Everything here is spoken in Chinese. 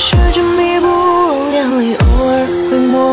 试着弥补，眼里偶尔会莫